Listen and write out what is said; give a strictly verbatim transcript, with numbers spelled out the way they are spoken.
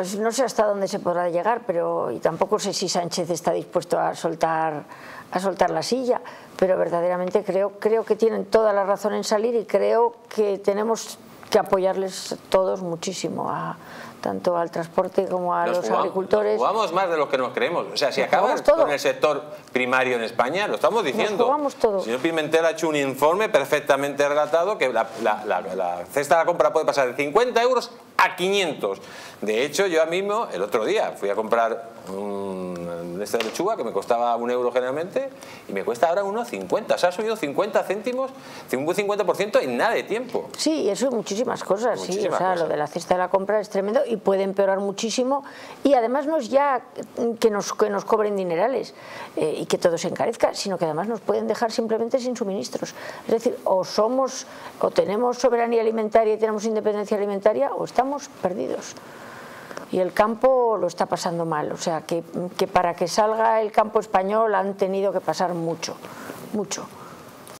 Pues no sé hasta dónde se podrá llegar, pero y tampoco sé si Sánchez está dispuesto a soltar, a soltar la silla, pero verdaderamente creo, creo que tienen toda la razón en salir y creo que tenemos que apoyarles todos muchísimo, a, tanto al transporte como a nos los jugamos, agricultores. Nos jugamos más de lo que nos creemos. O sea, si acabas con el sector primario en España, lo estamos diciendo. Nos jugamos todo. El señor Pimentel ha hecho un informe perfectamente relatado que la, la, la, la cesta de la compra puede pasar de cincuenta euros a quinientos. De hecho, yo mismo, el otro día, fui a comprar un este de lechuga que me costaba un euro generalmente y me cuesta ahora uno cincuenta. O sea, ha subido cincuenta céntimos, un cincuenta por ciento en nada de tiempo. Sí, eso es muchísimo. Muchísimas cosas, muchísimas sí, o sea, cosas. Lo de la cesta de la compra es tremendo y puede empeorar muchísimo, y además no es ya que nos, que nos cobren dinerales eh, y que todo se encarezca, sino que además nos pueden dejar simplemente sin suministros. Es decir, o somos, o tenemos soberanía alimentaria y tenemos independencia alimentaria, o estamos perdidos. Y el campo lo está pasando mal, o sea que, que para que salga el campo español han tenido que pasar mucho, mucho.